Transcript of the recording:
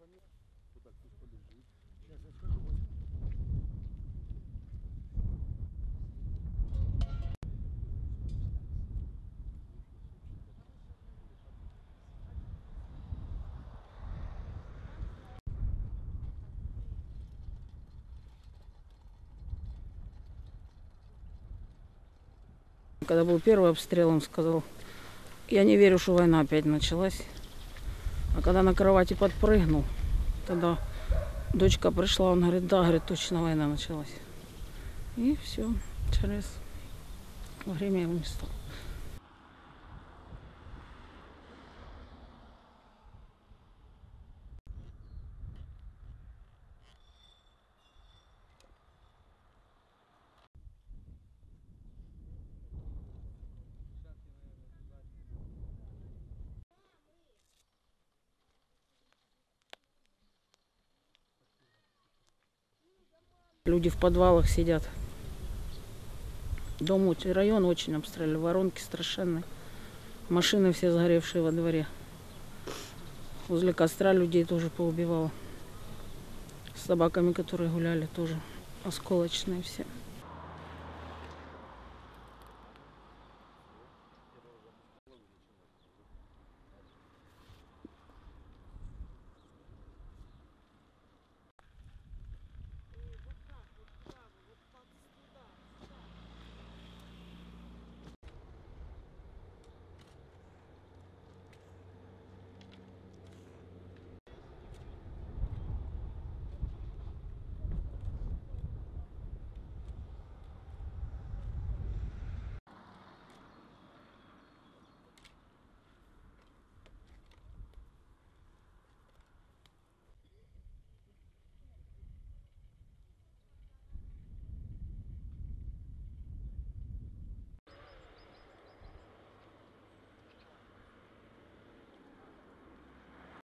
помер. Вот так пусть полежит. Сейчас я скажу. Когда был первый обстрел, он сказал: я не верю, что война опять началась. А когда на кровати подпрыгнул, тогда дочка пришла, он говорит: да, говорит, точно война началась. И все, через время его не стало. Люди в подвалах сидят. Дом, район очень обстреляли, воронки страшенные. Машины все сгоревшие во дворе. Возле костра людей тоже поубивало. С собаками, которые гуляли, тоже осколочные все.